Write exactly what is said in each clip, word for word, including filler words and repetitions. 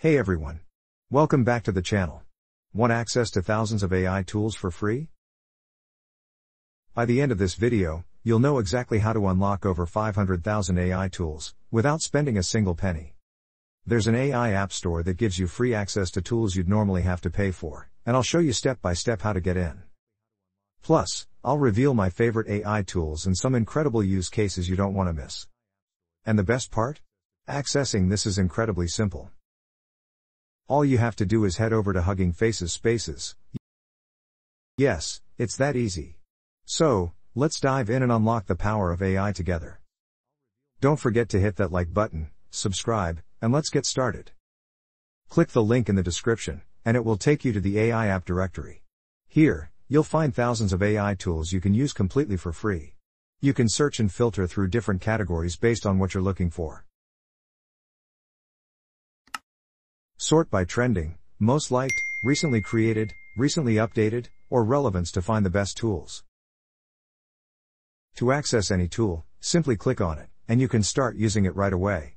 Hey everyone. Welcome back to the channel. Want access to thousands of A I tools for free? By the end of this video, you'll know exactly how to unlock over five hundred thousand A I tools, without spending a single penny. There's an A I app store that gives you free access to tools you'd normally have to pay for, and I'll show you step by step how to get in. Plus, I'll reveal my favorite A I tools and some incredible use cases you don't want to miss. And the best part? Accessing this is incredibly simple. All you have to do is head over to Hugging Faces Spaces. Yes, it's that easy. So, let's dive in and unlock the power of A I together. Don't forget to hit that like button, subscribe, and let's get started. Click the link in the description, and it will take you to the A I app directory. Here, you'll find thousands of A I tools you can use completely for free. You can search and filter through different categories based on what you're looking for. Sort by trending, most liked, recently created, recently updated, or relevance to find the best tools. To access any tool, simply click on it, and you can start using it right away.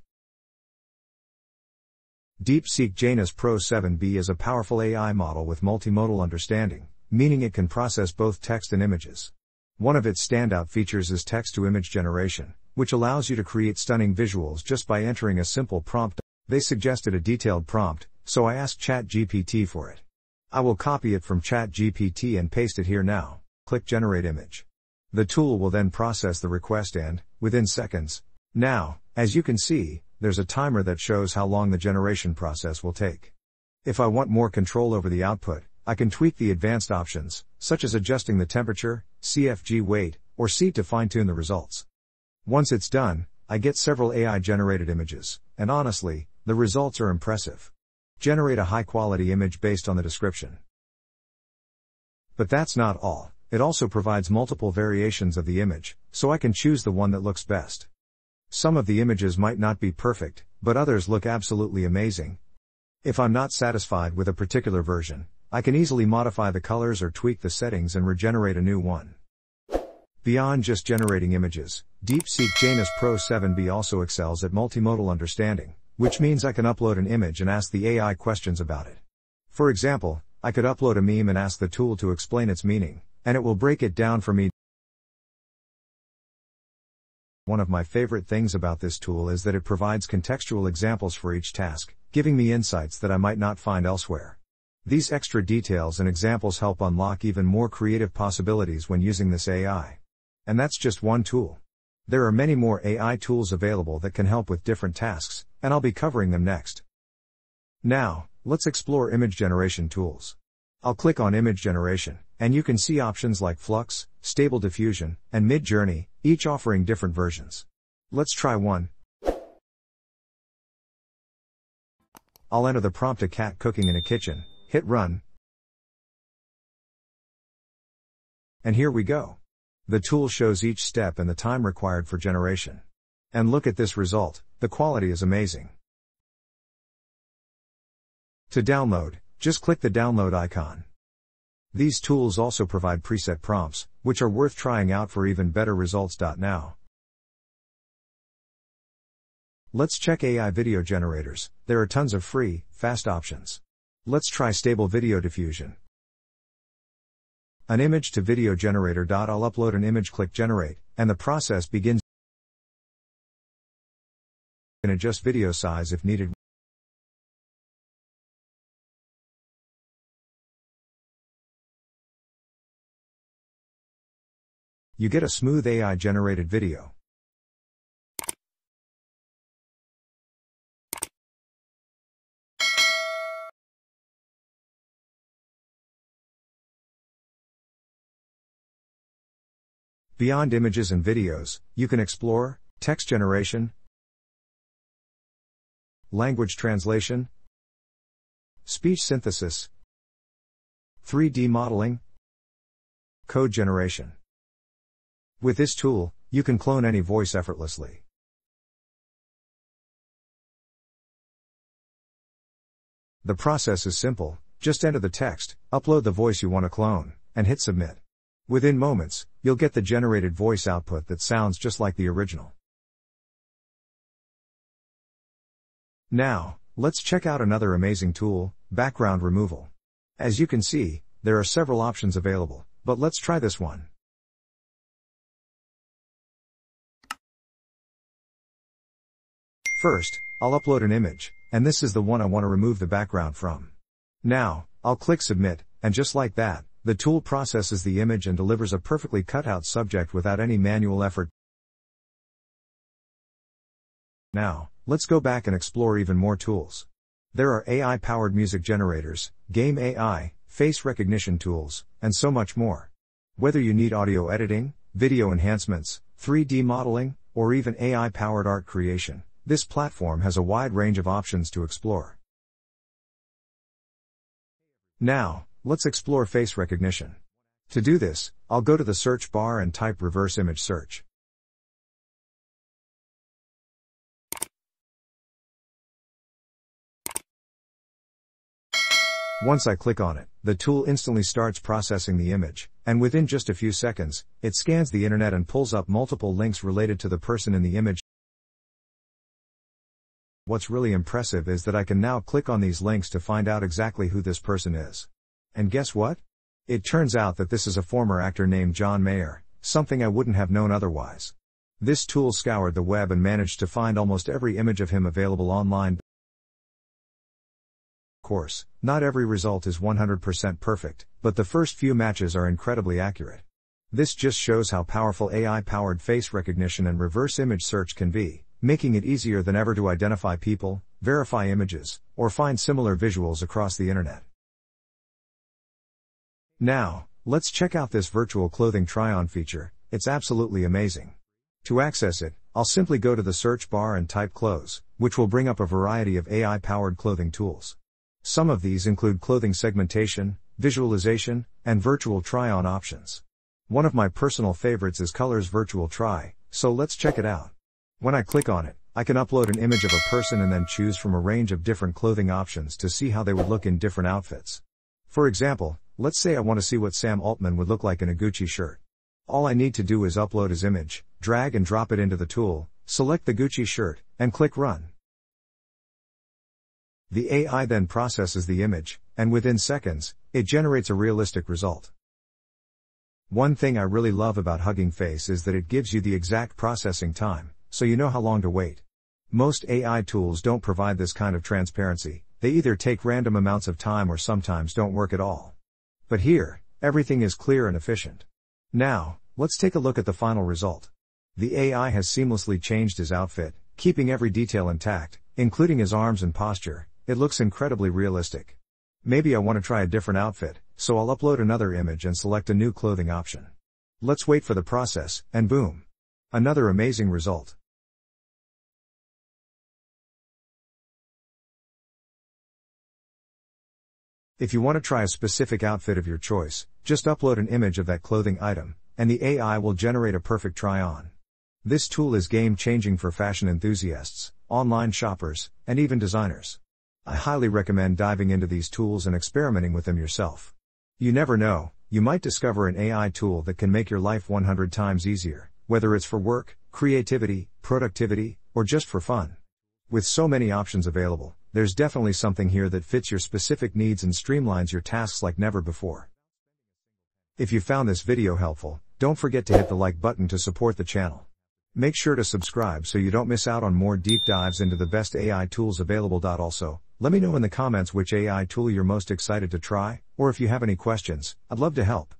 DeepSeek Janus Pro seven B is a powerful A I model with multimodal understanding, meaning it can process both text and images. One of its standout features is text-to-image generation, which allows you to create stunning visuals just by entering a simple prompt. They suggested a detailed prompt, so I asked ChatGPT for it. I will copy it from ChatGPT and paste it here now. Click Generate Image. The tool will then process the request and, within seconds. Now, as you can see, there's a timer that shows how long the generation process will take. If I want more control over the output, I can tweak the advanced options, such as adjusting the temperature, C F G weight, or seed to fine-tune the results. Once it's done, I get several A I-generated images, and honestly, the results are impressive. Generate a high-quality image based on the description. But that's not all. It also provides multiple variations of the image, so I can choose the one that looks best. Some of the images might not be perfect, but others look absolutely amazing. If I'm not satisfied with a particular version, I can easily modify the colors or tweak the settings and regenerate a new one. Beyond just generating images, DeepSeek Janus Pro seven B also excels at multimodal understanding, which means I can upload an image and ask the A I questions about it. For example, I could upload a meme and ask the tool to explain its meaning, and it will break it down for me. One of my favorite things about this tool is that it provides contextual examples for each task, giving me insights that I might not find elsewhere. These extra details and examples help unlock even more creative possibilities when using this A I. And that's just one tool. There are many more A I tools available that can help with different tasks, and I'll be covering them next. Now, let's explore image generation tools. I'll click on image generation, and you can see options like Flux, Stable Diffusion, and MidJourney, each offering different versions. Let's try one. I'll enter the prompt: a cat cooking in a kitchen, hit run. And here we go. The tool shows each step and the time required for generation. And look at this result, the quality is amazing. To download, just click the download icon. These tools also provide preset prompts, which are worth trying out for even better results. Now, let's check A I video generators. There are tons of free, fast options. Let's try Stable Video Diffusion. An image to video generator. I'll upload an image, click generate, and the process begins. You can adjust video size if needed. You get a smooth A I generated video. Beyond images and videos, you can explore text generation, language translation, speech synthesis, three D modeling, code generation. With this tool, you can clone any voice effortlessly. The process is simple. Just enter the text, upload the voice you want to clone, and hit submit. Within moments, you'll get the generated voice output that sounds just like the original. Now, Let's check out another amazing tool, background removal. As you can see, there are several options available, but let's try this one. First, I'll upload an image, and this is the one I want to remove the background from. Now, I'll click Submit, and just like that, the tool processes the image and delivers a perfectly cut-out subject without any manual effort. Now, let's go back and explore even more tools. There are A I-powered music generators, game A I, face recognition tools, and so much more. Whether you need audio editing, video enhancements, three D modeling, or even A I-powered art creation, this platform has a wide range of options to explore. Now, let's explore face recognition. To do this, I'll go to the search bar and type reverse image search. Once I click on it, the tool instantly starts processing the image, and within just a few seconds, it scans the internet and pulls up multiple links related to the person in the image. What's really impressive is that I can now click on these links to find out exactly who this person is. And guess what? It turns out that this is a former actor named John Mayer, something I wouldn't have known otherwise. This tool scoured the web and managed to find almost every image of him available online. Of course, not every result is one hundred percent perfect, but the first few matches are incredibly accurate. This just shows how powerful A I-powered face recognition and reverse image search can be, making it easier than ever to identify people, verify images, or find similar visuals across the internet. Now, let's check out this virtual clothing try-on feature. It's absolutely amazing. To access it, I'll simply go to the search bar and type clothes, which will bring up a variety of A I-powered clothing tools. Some of these include clothing segmentation, visualization, and virtual try-on options. One of my personal favorites is Colors Virtual Try, so let's check it out. When I click on it, I can upload an image of a person and then choose from a range of different clothing options to see how they would look in different outfits. For example, let's say I want to see what Sam Altman would look like in a Gucci shirt. All I need to do is upload his image, drag and drop it into the tool, select the Gucci shirt, and click Run. The A I then processes the image, and within seconds, it generates a realistic result. One thing I really love about Hugging Face is that it gives you the exact processing time, so you know how long to wait. Most A I tools don't provide this kind of transparency. They either take random amounts of time or sometimes don't work at all. But here, everything is clear and efficient. Now, let's take a look at the final result. The A I has seamlessly changed his outfit, keeping every detail intact, including his arms and posture. It looks incredibly realistic. Maybe I want to try a different outfit, so I'll upload another image and select a new clothing option. Let's wait for the process, and boom! Another amazing result. If you want to try a specific outfit of your choice, just upload an image of that clothing item, and the A I will generate a perfect try-on. This tool is game-changing for fashion enthusiasts, online shoppers, and even designers. I highly recommend diving into these tools and experimenting with them yourself. You never know, you might discover an A I tool that can make your life one hundred times easier, whether it's for work, creativity, productivity, or just for fun. With so many options available, there's definitely something here that fits your specific needs and streamlines your tasks like never before. If you found this video helpful, don't forget to hit the like button to support the channel. Make sure to subscribe so you don't miss out on more deep dives into the best A I tools available. Also, let me know in the comments which A I tool you're most excited to try, or if you have any questions, I'd love to help.